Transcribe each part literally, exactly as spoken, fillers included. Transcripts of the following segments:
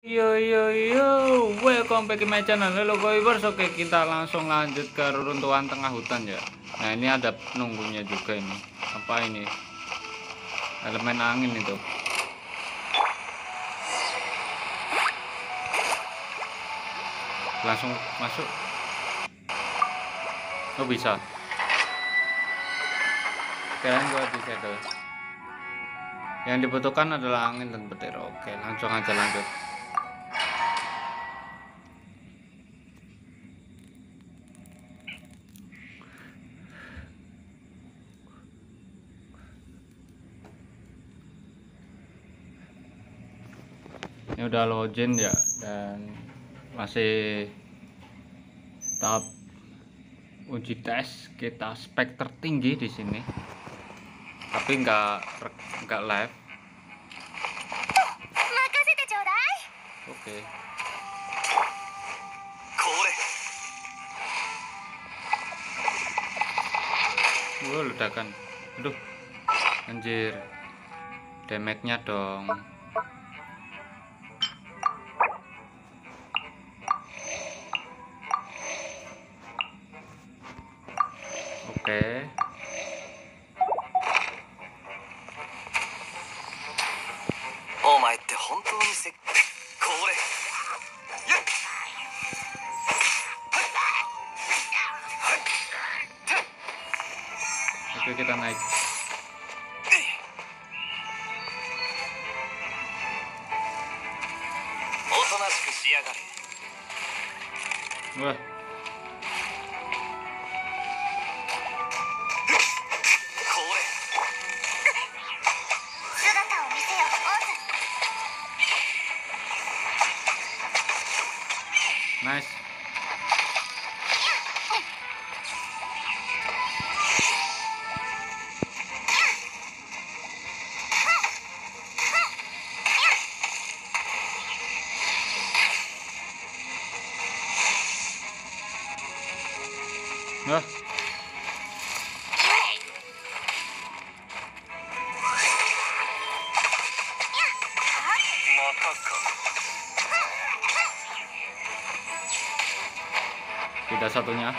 Yo yo yo, welcome back to my channel. Halo viewers, oke kita langsung lanjut ke reruntuhan tengah hutan ya. Nah ini ada penunggunya juga ini. Apa ini? Elemen angin itu. Langsung masuk. Oh bisa. Sekarang gua disetel. Yang dibutuhkan adalah angin dan petir. Oke, langsung aja lanjut. Ini udah login ya, dan masih tahap uji tes, kita spek tertinggi di sini, tapi nggak nggak live. Oke. Wow, ledakan. Aduh, anjir, damage-nya dong. Oke. Oh my god, hontou ni se kore. Oke, kita naik. Otonashiku shiyagare. Wah. Nice. Huh? Tidak satunya.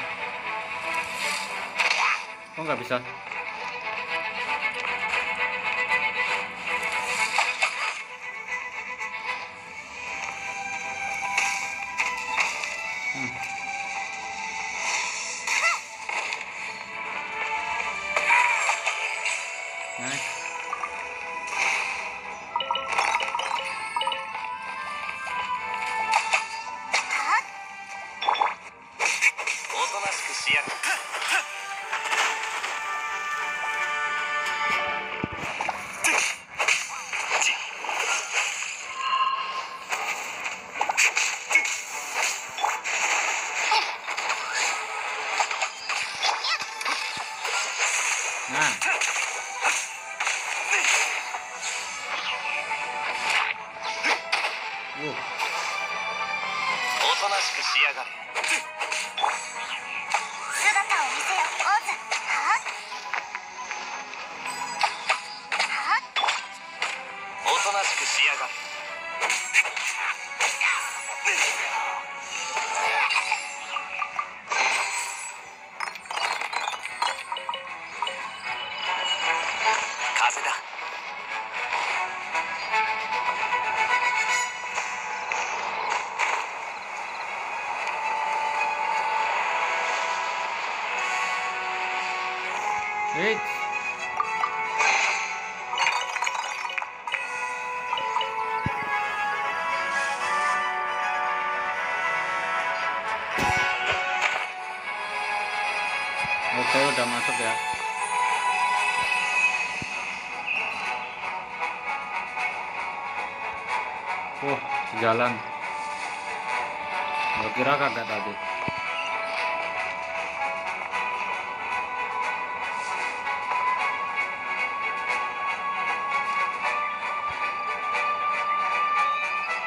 Oh nggak bisa. Hmm. Nice. Nah. Wow. Wait. Oke, udah masuk ya. Oh, jalan. Gak kira kagak tadi.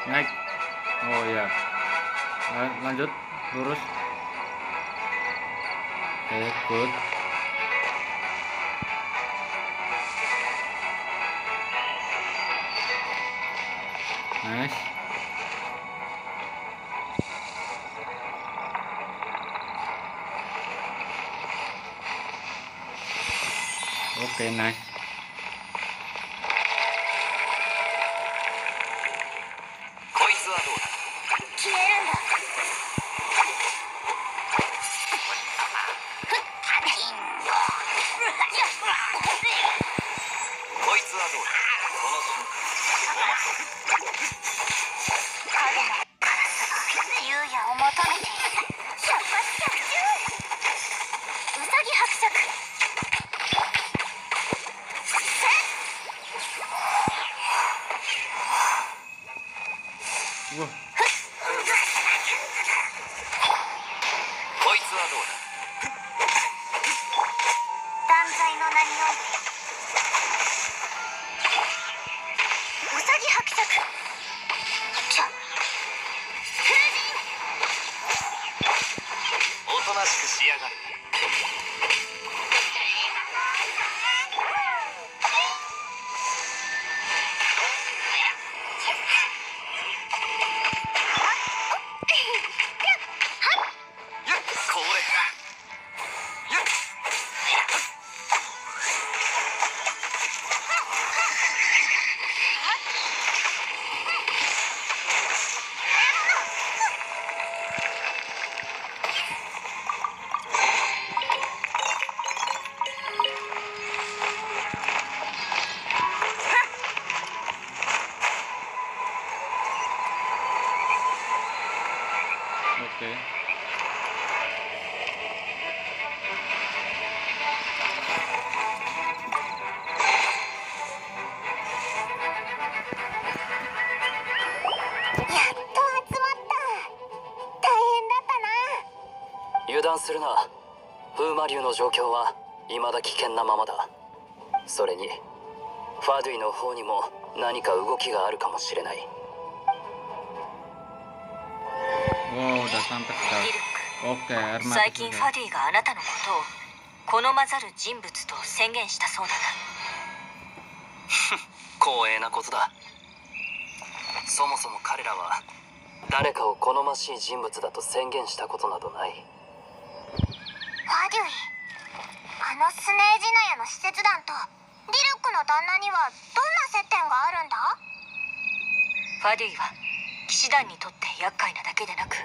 Naik. Oh ya, nah, lanjut lurus. Oke, good. Nice. れない。するな。風魔竜の状況は未だ危険なままだ。それにファドゥイの方にも何か動きがあるかもしれない。最近ファドゥイがあなたのことを好まざる人物と宣言したそうだな。光栄なことだ。そもそも彼らは誰かを好ましい人物だと宣言したことなどない。ファデュイ、あのスネージナヤの使節団とディルクの旦那にはどんな接点があるんだ？ファデュイは騎士団にとって厄介なだけでなく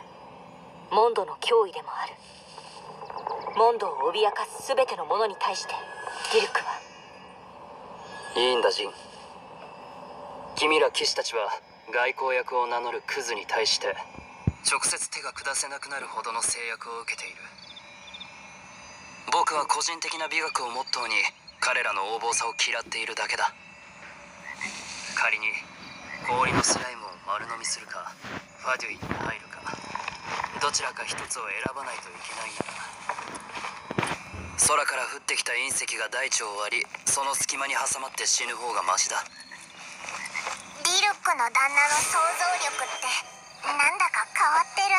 モンドの脅威でもある。モンドを脅かす全てのものに対してディルクは。いいんだジン、君ら騎士たちは外交役を名乗るクズに対して直接手が下せなくなるほどの制約を受けている。僕は個人的な美学をモットーに彼らの横暴さを嫌っているだけだ。仮に氷のスライムを丸飲みするかファデュイに入るかどちらか一つを選ばないといけないんだ。空から降ってきた隕石が大地を割りその隙間に挟まって死ぬ方がマシだ。ディルクの旦那の想像力ってなんだか変わってるな。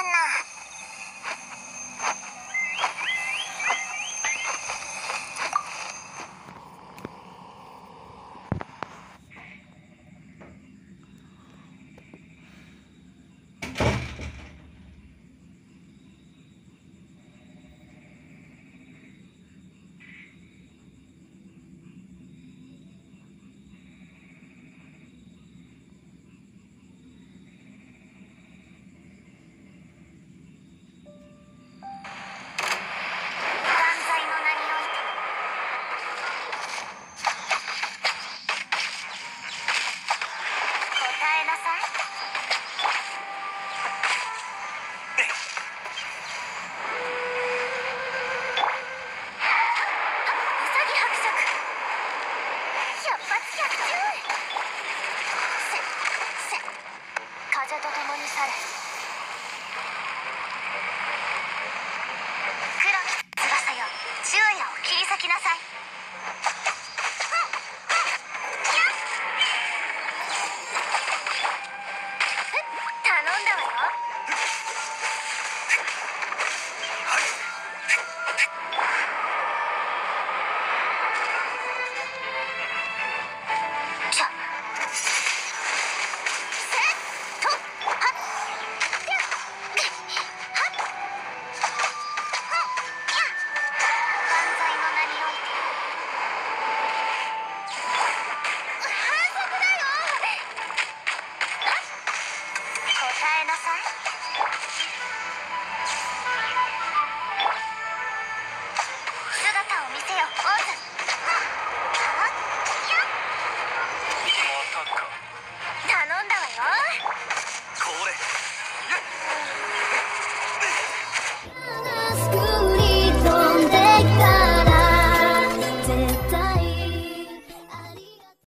風と共に去れ。